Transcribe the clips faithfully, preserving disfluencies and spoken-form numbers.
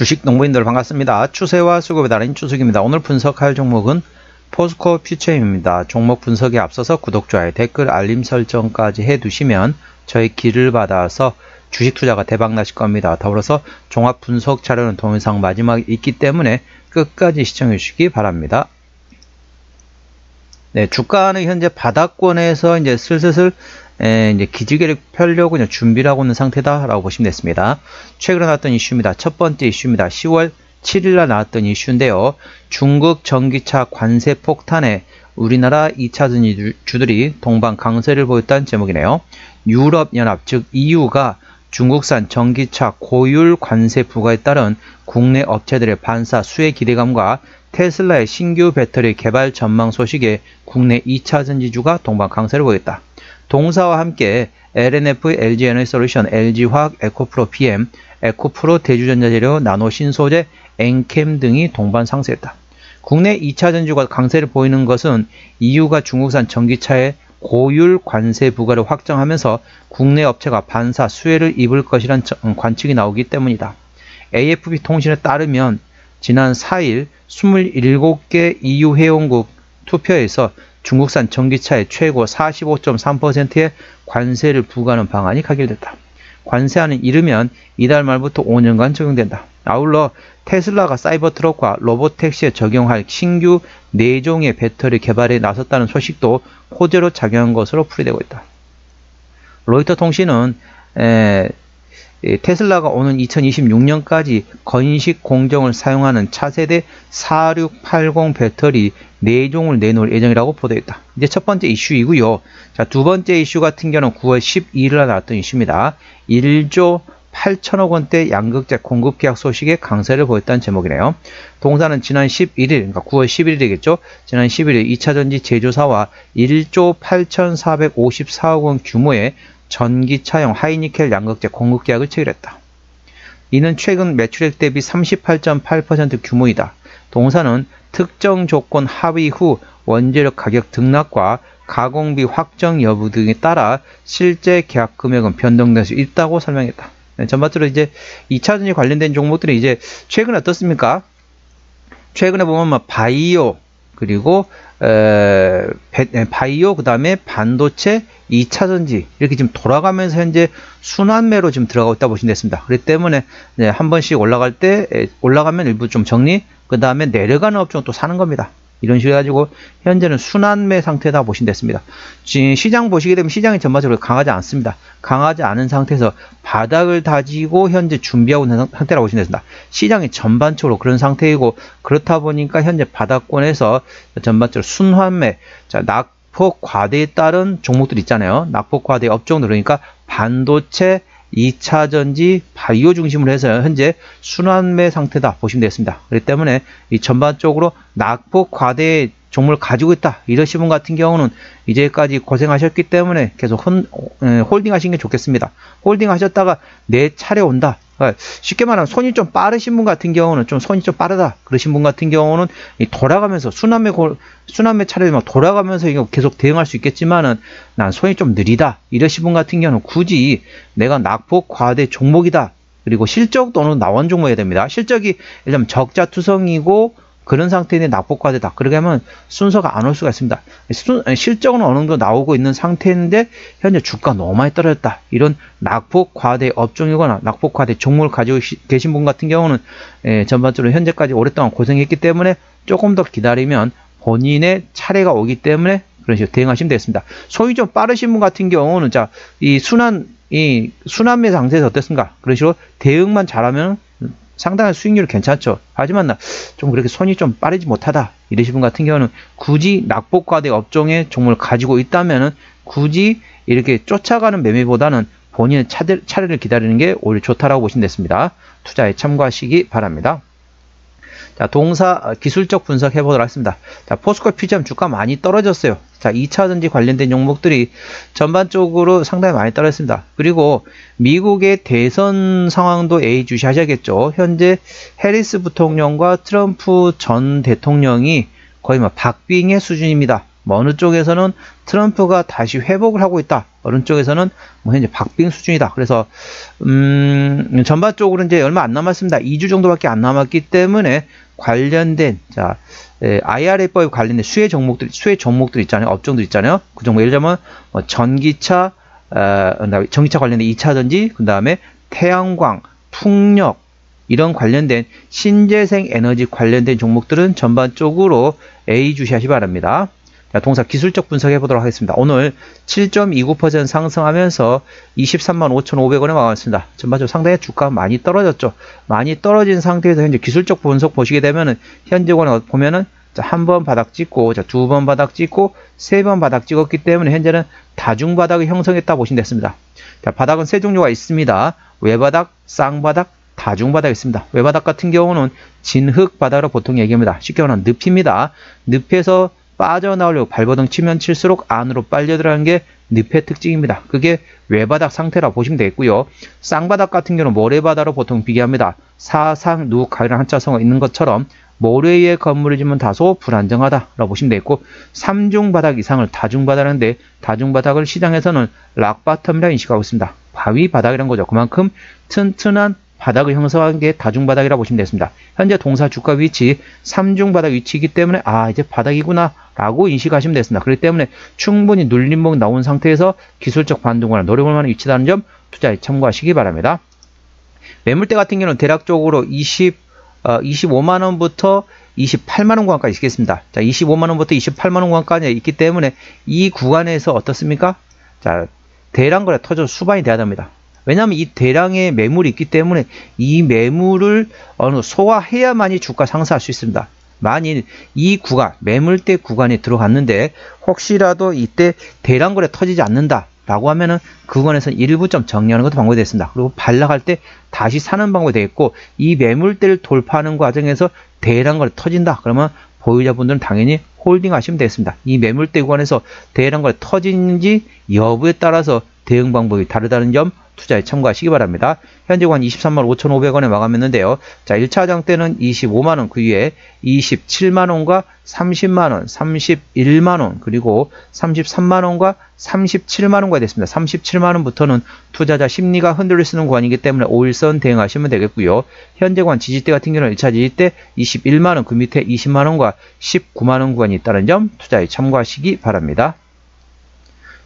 주식 농부인들 반갑습니다. 추세와 수급에 따른 추수기입니다. 오늘 분석할 종목은 포스코퓨처엠입니다. 종목 분석에 앞서서 구독, 좋아요, 댓글, 알림 설정까지 해두시면 저의 길을 받아서 주식 투자가 대박 나실 겁니다. 더불어서 종합 분석 자료는 동영상 마지막에 있기 때문에 끝까지 시청해 주시기 바랍니다. 네, 주가는 현재 바닥권에서 이제 슬슬슬 에, 이제 기지개를 펴려고 이제 준비를 하고 있는 상태다라고 보시면 됐습니다. 최근에 나왔던 이슈입니다. 첫 번째 이슈입니다. 시월 칠일날 나왔던 이슈인데요. 중국 전기차 관세 폭탄에 우리나라 이차 전지주들이 동반 강세를 보였다는 제목이네요. 유럽연합, 즉 이유가 중국산 전기차 고율 관세 부과에 따른 국내 업체들의 반사 수혜 기대감과 테슬라의 신규 배터리 개발 전망 소식에 국내 이차 전지주가 동반 강세를 보였다. 동사와 함께 엘앤에프, 엘지에너지솔루션, 엘지화학, 에코프로 피엠, 에코프로 대주전자재료, 나노신소재, 엔캠 등이 동반 상세했다. 국내 이차 전지주가 강세를 보이는 것은 이유가 중국산 전기차의 고율 관세 부과를 확정하면서 국내 업체가 반사 수혜를 입을 것이란 관측이 나오기 때문이다. 에이에프피 통신에 따르면 지난 사일 이십칠개 이유 회원국 투표에서 중국산 전기차의 최고 사십오 점 삼 퍼센트의 관세를 부과하는 방안이 가결됐다. 관세안은 이르면 이달 말부터 오년간 적용된다. 아울러 테슬라가 사이버트럭과 로봇택시에 적용할 신규 네 종의 배터리 개발에 나섰다는 소식도 호재로 작용한 것으로 풀이되고 있다. 로이터 통신은 에, 테슬라가 오는 이천이십육년까지 건식 공정을 사용하는 차세대 사육팔공 배터리 네 종을 내놓을 예정이라고 보도했다. 이제 첫 번째 이슈이고요. 자, 두 번째 이슈 같은 경우는 구월 십이일날 나왔던 이슈입니다. 일조 팔천억 원대 양극재 공급 계약 소식에 강세를 보였다는 제목이네요. 동사는 지난 십일일, 그러니까 구월 십일일이겠죠. 지난 십일일 이차 전지 제조사와 일조 팔천사백오십사억 원 규모의 전기차용 하이니켈 양극재 공급 계약을 체결했다. 이는 최근 매출액 대비 삼십팔 점 팔 퍼센트 규모이다. 동사는 특정 조건 합의 후 원재료 가격 등락과 가공비 확정 여부 등에 따라 실제 계약 금액은 변동될 수 있다고 설명했다. 전반적으로 이제 이차 전지 관련된 종목들이 이제 최근에 어떻습니까? 최근에 보면 막 바이오, 그리고 에, 바이오, 그 다음에 반도체, 이차 전지 이렇게 지금 돌아가면서 현재 순환매로 지금 들어가고 있다 보시면 됐습니다. 그렇기 때문에 한 번씩 올라갈 때 올라가면 일부 좀 정리, 그 다음에 내려가는 업종은 또 사는 겁니다. 이런 식으로 해가지고 현재는 순환매 상태다 보시면 됐습니다. 지금 시장 보시게 되면 시장이 전반적으로 강하지 않습니다. 강하지 않은 상태에서 바닥을 다지고 현재 준비하고 있는 상태라고 보시면 됩니다. 시장이 전반적으로 그런 상태이고, 그렇다 보니까 현재 바닥권에서 전반적으로 순환매, 자, 낙폭 과대에 따른 종목들 있잖아요. 낙폭 과대 업종들, 그러니까 반도체, 이차 전지, 바이오 중심으로 해서 현재 순환매 상태다 보시면 되겠습니다. 그렇기 때문에 이 전반적으로 낙폭 과대 종목을 가지고 있다 이러신 분 같은 경우는 이제까지 고생하셨기 때문에 계속 혼, 홀딩 하시는 게 좋겠습니다. 홀딩 하셨다가 내 차례 온다, 그러니까 쉽게 말하면 손이 좀 빠르신 분 같은 경우는 좀 손이 좀 빠르다 그러신 분 같은 경우는 이 돌아가면서 순환매 순환매 차례 막 돌아가면서 이거 계속 대응할 수 있겠지만은 난 손이 좀 느리다 이러신 분 같은 경우는 굳이 내가 낙폭 과대 종목이다, 그리고 실적도 어느 정도 나온 종목이어야 됩니다. 실적이 일단 적자투성이고 그런 상태인데 낙폭과대다. 그렇게 하면 순서가 안 올 수가 있습니다. 순, 실적은 어느 정도 나오고 있는 상태인데 현재 주가 너무 많이 떨어졌다. 이런 낙폭과대 업종이거나 낙폭과대 종목을 가지고 계신 분 같은 경우는 예, 전반적으로 현재까지 오랫동안 고생했기 때문에 조금 더 기다리면 본인의 차례가 오기 때문에 그런 식으로 대응하시면 되겠습니다. 소위 좀 빠르신 분 같은 경우는 자, 이 순환, 이 순환매 상태에서 어땠습니까? 그런 식으로 대응만 잘하면 상당한 수익률이 괜찮죠. 하지만 나 좀 그렇게 손이 좀 빠르지 못하다 이러신 분 같은 경우는 굳이 낙폭과대 업종의 종목을 가지고 있다면은 굳이 이렇게 쫓아가는 매매보다는 본인의 차대, 차례를 기다리는 게 오히려 좋다라고 보시면 됐습니다. 투자에 참고하시기 바랍니다. 자, 동사 기술적 분석 해보도록 하겠습니다. 자, 포스코퓨처엠 주가 많이 떨어졌어요. 자, 이차 전지 관련된 종목들이 전반적으로 상당히 많이 떨어졌습니다. 그리고 미국의 대선 상황도 예의주시 하셔야겠죠. 현재 해리스 부통령과 트럼프 전 대통령이 거의 막 박빙의 수준입니다. 뭐 어느 쪽에서는 트럼프가 다시 회복을 하고 있다. 어느 쪽에서는 뭐 현재 박빙 수준이다. 그래서 음, 전반적으로 이제 얼마 안 남았습니다. 이 주 정도밖에 안 남았기 때문에 관련된 자 아이알에이법에 관련된 수혜 종목들 수혜 종목들 있잖아요. 업종들 있잖아요. 그 종목 예를 들면 뭐 전기차 어, 전기차 관련된 이 차든지 그 다음에 태양광, 풍력 이런 관련된 신재생 에너지 관련된 종목들은 전반적으로 A 주시하시 바랍니다. 자, 동사 기술적 분석해 보도록 하겠습니다. 오늘 칠 점 이구 퍼센트 상승하면서 이십삼만 오천오백 원에 마감했습니다. 전반적으로 상당히 주가 많이 떨어졌죠. 많이 떨어진 상태에서 현재 기술적 분석 보시게 되면은 현재 권에 보면은 한 번 바닥 찍고, 자, 두 번 바닥 찍고, 세 번 바닥 찍었기 때문에 현재는 다중 바닥을 형성했다 보시면 됐습니다. 자, 바닥은 세 종류가 있습니다. 외바닥, 쌍바닥, 다중바닥이 있습니다. 외바닥 같은 경우는 진흙바닥으로 보통 얘기합니다. 쉽게 말하면 늪입니다. 늪에서 빠져나오려고 발버둥 치면 칠수록 안으로 빨려 들어가는 게 늪의 특징입니다. 그게 외바닥 상태라고 보시면 되겠고요. 쌍바닥 같은 경우는 모래바닥으로 보통 비교합니다. 사상, 누, 가위란 한자성어 있는 것처럼 모래 위에 건물을 지면 다소 불안정하다라고 보시면 되겠고, 삼중바닥 이상을 다중바닥인데 다중바닥을 시장에서는 락바텀이라 인식하고 있습니다. 바위바닥이란 거죠. 그만큼 튼튼한 바닥을 형성한 게 다중바닥이라고 보시면 되겠습니다. 현재 동사 주가 위치 삼중바닥 위치이기 때문에 아 이제 바닥이구나 라고 인식하시면 되겠습니다. 그렇기 때문에 충분히 눌림목 나온 상태에서 기술적 반등을 노려볼 만한 위치라는 점 투자에 참고하시기 바랍니다. 매물대 같은 경우는 대략적으로 이십오만 원부터 이십팔만 원 구간까지 있겠습니다. 자, 이십오만 원부터 이십팔만 원 구간까지 있기 때문에 이 구간에서 어떻습니까? 자, 대량 거래 터져 수반이 돼야 됩니다. 왜냐하면 이 대량의 매물이 있기 때문에 이 매물을 어느 소화해야만이 주가 상승할 수 있습니다. 만일 이 구간, 매물대 구간에 들어갔는데 혹시라도 이때 대량 거래 터지지 않는다 라고 하면은 그 구간에서 일부점 정리하는 것도 방법이 되겠습니다. 그리고 반락할 때 다시 사는 방법이 되겠고, 이 매물대를 돌파하는 과정에서 대량 거래 터진다 그러면 보유자분들은 당연히 홀딩 하시면 되겠습니다. 이 매물대 구간에서 대량 거래 터진지 여부에 따라서 대응 방법이 다르다는 점 투자에 참고하시기 바랍니다. 현재 한 이십삼만 오천오백 원에 마감했는데요. 자, 일 차 하장 때는 이십오만 원, 그 위에 이십칠만 원과 삼십만 원, 삼십일만 원, 그리고 삼십삼만 원과 삼십칠만 원까지 됐습니다. 삼십칠만 원부터는 투자자 심리가 흔들릴 수 있는 구간이기 때문에 오일선 대응하시면 되겠고요. 현재 한 지지대 같은 경우는 일 차 지지대 이십일만 원, 그 밑에 이십만 원과 십구만 원 구간이 있다는 점 투자에 참고하시기 바랍니다.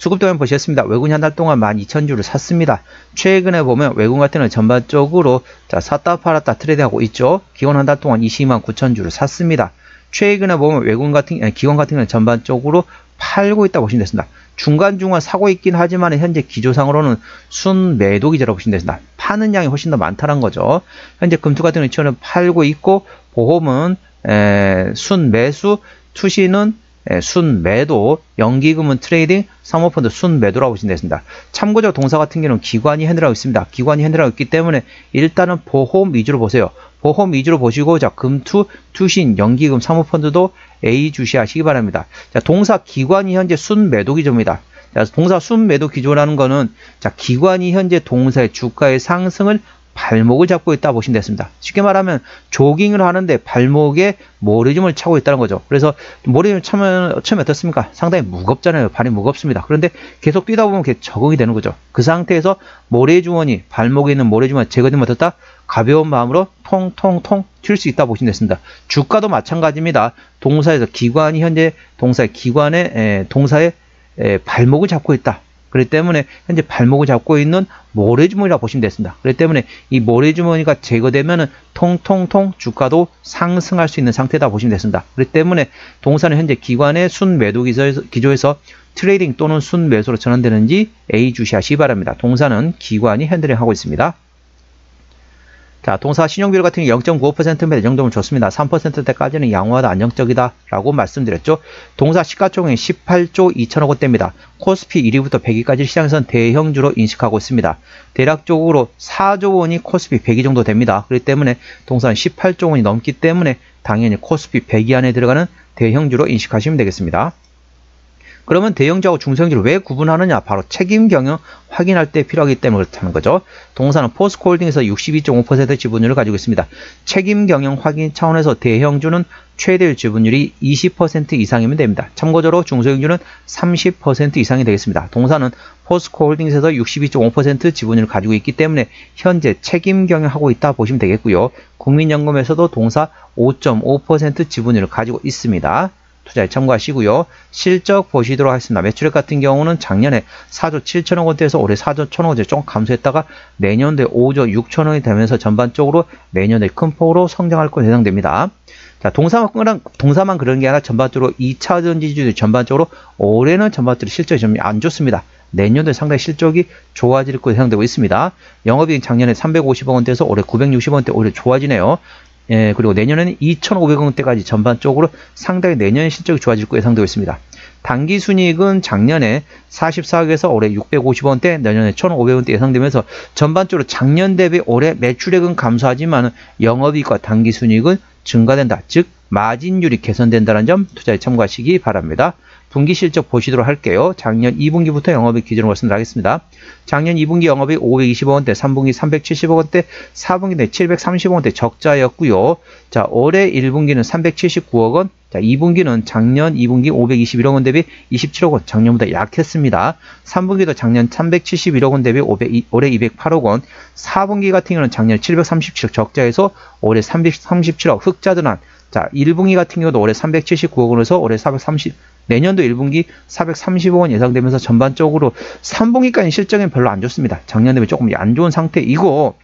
수급도면 보시겠습니다. 외국인이 한 달 동안 만 이천 주를 샀습니다. 최근에 보면 외국인 같은 경우는 전반적으로 자, 샀다 팔았다 트레이드하고 있죠. 기관 한 달 동안 이십이만 구천 주를 샀습니다. 최근에 보면 외국인 같은 아니, 기관 같은 경우는 전반적으로 팔고 있다 보시면 됐습니다. 중간중간 사고 있긴 하지만 현재 기조상으로는 순매도 기조라고 보시면 됐습니다. 파는 양이 훨씬 더 많다는 거죠. 현재 금투 같은 경우는 팔고 있고, 보험은 에, 순매수, 투시는 예, 순매도, 연기금은 트레이딩, 사모펀드 순매도라고 보시면 되겠습니다. 참고적 동사 같은 경우는 기관이 핸들하고 있습니다. 기관이 핸들하고 있기 때문에 일단은 보험 위주로 보세요. 보험 위주로 보시고, 자, 금투, 투신, 연기금, 사모펀드도 A 주시하시기 바랍니다. 자, 동사 기관이 현재 순매도 기조입니다. 자, 동사 순매도 기조라는 거는 자, 기관이 현재 동사의 주가의 상승을 발목을 잡고 있다 보시면 됐습니다. 쉽게 말하면 조깅을 하는데 발목에 모래주머니를 차고 있다는 거죠. 그래서 모래주머니를 차면 처음에 어떻습니까? 상당히 무겁잖아요. 발이 무겁습니다. 그런데 계속 뛰다 보면 이렇게 적응이 되는 거죠. 그 상태에서 모래주머니, 발목에 있는 모래주머니 제거되면 어떻다? 가벼운 마음으로 통통통 튈 수 있다 보시면 됐습니다. 주가도 마찬가지입니다. 동사에서 기관이 현재 동사의 기관의 에, 동사의 에, 발목을 잡고 있다. 그렇기 때문에 현재 발목을 잡고 있는 모래주머니라고 보시면 됐습니다. 그렇기 때문에 이 모래주머니가 제거되면은 통통통 주가도 상승할 수 있는 상태다 보시면 됐습니다. 그렇기 때문에 동사는 현재 기관의 순매도 기조에서, 기조에서 트레이딩 또는 순매수로 전환되는지 A 주시하시기 바랍니다. 동사는 기관이 핸들링하고 있습니다. 자, 동사 신용비율 같은 경우 영 점 구오 퍼센트면 정도면 좋습니다. 삼 퍼센트대까지는 양호하다, 안정적이다 라고 말씀드렸죠. 동사 시가총액 십팔조 이천억 원대입니다. 코스피 일 위부터 백 위까지 시장에서는 대형주로 인식하고 있습니다. 대략적으로 사조 원이 코스피 백 위 정도 됩니다. 그렇기 때문에 동사는 십팔조 원이 넘기 때문에 당연히 코스피 백 위 안에 들어가는 대형주로 인식하시면 되겠습니다. 그러면 대형주하고 중소형주를 왜 구분하느냐? 바로 책임 경영 확인할 때 필요하기 때문에 그렇다는 거죠. 동사는 포스코홀딩에서 육십이 점 오 퍼센트 지분율을 가지고 있습니다. 책임 경영 확인 차원에서 대형주는 최대율 지분율이 이십 퍼센트 이상이면 됩니다. 참고적으로 중소형주는 삼십 퍼센트 이상이 되겠습니다. 동사는 포스코홀딩에서 육십이 점 오 퍼센트 지분율을 가지고 있기 때문에 현재 책임 경영하고 있다 보시면 되겠고요. 국민연금에서도 동사 오 점 오 퍼센트 지분율을 가지고 있습니다. 투자에 참고하시고요. 실적 보시도록 하겠습니다. 매출액 같은 경우는 작년에 사조 칠천억 원대에서 올해 사조 천억 원대 조금 감소했다가 내년도에 오조 육천억 원이 되면서 전반적으로 내년에 큰 폭으로 성장할 것으로 예상됩니다. 자, 동사만, 동사만 그런 게 아니라 전반적으로 이 차 전지주들 전반적으로 올해는 전반적으로 실적이 좀 안 좋습니다. 내년도에 상당히 실적이 좋아질 것으로 예상되고 있습니다. 영업이익 작년에 삼백오십억 원대에서 올해 구백육십억 원대 오히려 좋아지네요. 예, 그리고 내년에는 이천오백억 원대까지 전반적으로 상당히 내년 실적이 좋아질 것으로 예상되고 있습니다. 단기 순이익은 작년에 사십사억에서 올해 육백오십억 원대, 내년에 천오백억 원대 예상되면서 전반적으로 작년 대비 올해 매출액은 감소하지만 영업이익과 단기 순이익은 증가된다. 즉 마진율이 개선된다는 점 투자에 참고하시기 바랍니다. 분기 실적 보시도록 할게요. 작년 이 분기부터 영업이익 기준으로 말씀드리겠습니다. 작년 이 분기 영업이익 오백이십억 원대, 삼 분기 삼백칠십억 원대, 사 분기 내 칠백삼십억 원대 적자였고요. 자, 올해 일 분기는 삼백칠십구억 원, 자, 이 분기는 작년 이 분기 오백이십일억 원 대비 이십칠억 원, 작년보다 약했습니다. 삼 분기도 작년 삼백칠십일억 원 대비 오백, 올해 이백팔억 원, 사 분기 같은 경우는 작년 칠백삼십칠억 적자에서 올해 삼백삼십칠억 흑자 전환. 자, 일 분기 같은 경우도 올해 삼백칠십구억 원에서 올해 사백삼십, 내년도 일 분기 사백삼십억 원 예상되면서 전반적으로 삼 분기까지 실적이 별로 안 좋습니다. 작년 대비 조금 안 좋은 상태이고,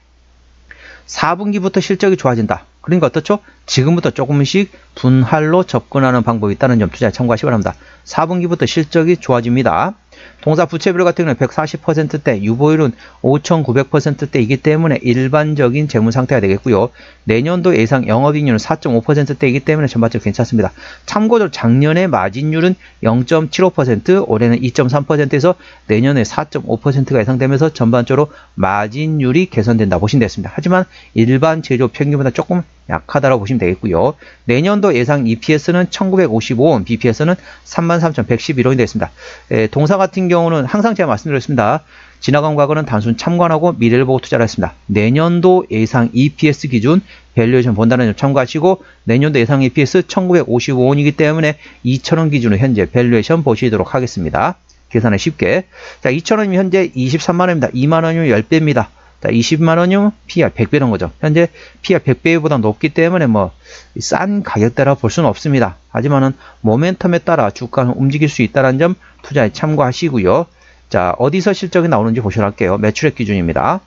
사 분기부터 실적이 좋아진다. 그러니까 어떻죠? 지금부터 조금씩 분할로 접근하는 방법이 있다는 점 투자에 참고하시기 바랍니다. 사 분기부터 실적이 좋아집니다. 동사 부채비율 같은 경우는 백사십 퍼센트대, 유보율은 오천구백 퍼센트대이기 때문에 일반적인 재무 상태가 되겠고요. 내년도 예상 영업이익률은 사 점 오 퍼센트대이기 때문에 전반적으로 괜찮습니다. 참고로 작년에 마진율은 영 점 칠오 퍼센트, 올해는 이 점 삼 퍼센트에서 내년에 사 점 오 퍼센트가 예상되면서 전반적으로 마진율이 개선된다 보시면 되겠습니다. 하지만 일반 제조 평균보다 조금 약하다라고 보시면 되겠고요. 내년도 예상 이피에스는 천구백오십오 원, 비피에스는 삼만 삼천백십일 원이 되겠습니다. 에, 동사 같은 경우는 항상 제가 말씀드렸습니다. 지나간 과거는 단순 참관하고 미래를 보고 투자를 했습니다. 내년도 예상 이피에스 기준 밸류에이션 본다는 점 참고하시고, 내년도 예상 이피에스 천구백오십오 원이기 때문에 이천 원 기준으로 현재 밸류에이션 보시도록 하겠습니다. 계산은 쉽게. 자, 이천 원이면 현재 이십삼만 원입니다. 이만 원이면 십 배입니다. 자, 이십만 원이면 피알 백 배라는 거죠. 현재 피알 백 배보다 높기 때문에 뭐 싼 가격대라 볼 수는 없습니다. 하지만은 모멘텀에 따라 주가는 움직일 수 있다는 점 투자에 참고하시고요. 자, 어디서 실적이 나오는지 보시도록 할게요. 매출액 기준입니다.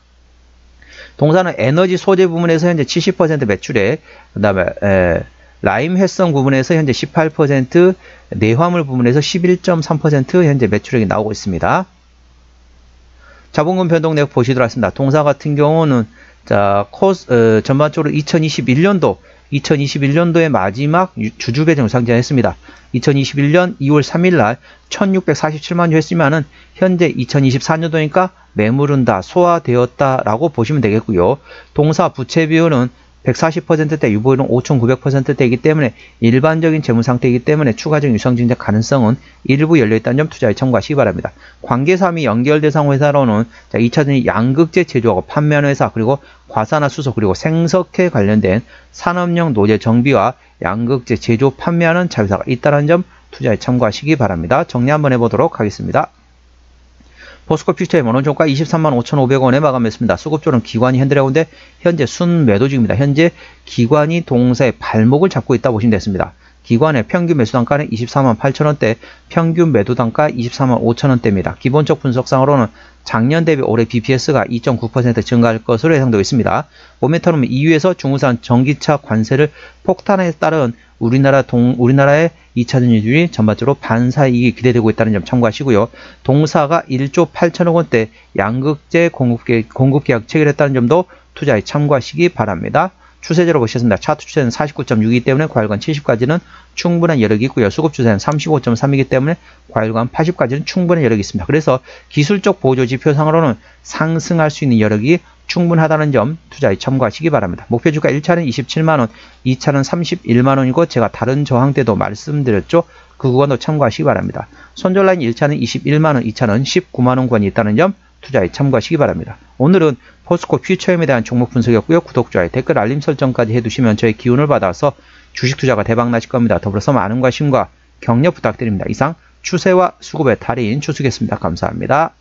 동사는 에너지 소재 부문에서 현재 칠십 퍼센트 매출액, 그 다음에 라임 회성 부문에서 현재 십팔 퍼센트, 내화물 부문에서 십일 점 삼 퍼센트 현재 매출액이 나오고 있습니다. 자본금 변동 내역 보시도록 하겠습니다. 동사 같은 경우는 자, 코스, 어, 전반적으로 이천이십일 년도의 마지막 주주배정 상장했습니다. 이천이십일 년 이월 삼일 날 천육백사십칠만 주 했지만은 현재 이천이십사 년도니까 매물은 다 소화되었다라고 보시면 되겠고요. 동사 부채 비율은 백사십 퍼센트대, 유보율은 오천구백 퍼센트대이기 때문에 일반적인 재무상태이기 때문에 추가적인 유상증자 가능성은 일부 열려있다는 점 투자에 참고하시기 바랍니다. 관계사 및 연결대상 회사로는 자, 이 차전지 양극재 제조하고 판매하는 회사, 그리고 과산화 수소, 그리고 생석회 관련된 산업용 노재 정비와 양극재 제조 판매하는 자회사가 있다는 점 투자에 참고하시기 바랍니다. 정리 한번 해보도록 하겠습니다. 포스코퓨처엠 원원종가 이십삼만 오천오백 원에 마감했습니다. 수급조는 기관이 핸들해온데 현재 순매도 중입니다. 현재 기관이 동사의 발목을 잡고 있다 보시면 됐습니다. 기관의 평균 매수 단가는 이십사만 팔천 원대, 평균 매도 단가 이십사만 오천 원대입니다. 기본적 분석상으로는 작년 대비 올해 비피에스가 이 점 구 퍼센트 증가할 것으로 예상되고 있습니다. 모멘텀은 이유에서 중국산 전기차 관세를 폭탄에 따른 우리나라 동, 우리나라의 이 차 전지주의 전반적으로 반사이익이 기대되고 있다는 점 참고하시고요. 동사가 일조 팔천억 원대 양극재 공급계약, 공급계약 체결했다는 점도 투자에 참고하시기 바랍니다. 추세제로 보시겠습니다. 차트 추세는 사십구 점 육이기 때문에 과열관 칠십까지는 충분한 여력이 있고요. 수급 추세는 삼십오 점 삼이기 때문에 과열관 팔십까지는 충분한 여력이 있습니다. 그래서 기술적 보조 지표상으로는 상승할 수 있는 여력이 충분하다는 점 투자에 참고하시기 바랍니다. 목표주가 일 차는 이십칠만 원, 이 차는 삼십일만 원이고 제가 다른 저항 때도 말씀드렸죠. 그 구간도 참고하시기 바랍니다. 손절라인 일 차는 이십일만 원, 이 차는 십구만 원 구간이 있다는 점 투자에 참고하시기 바랍니다. 오늘은 포스코퓨처엠에 대한 종목 분석이었고요. 구독자의 댓글 알림 설정까지 해두시면 저의 기운을 받아서 주식 투자가 대박 나실 겁니다. 더불어서 많은 관심과 격려 부탁드립니다. 이상 추세와 수급의 달인 추수겠습니다. 감사합니다.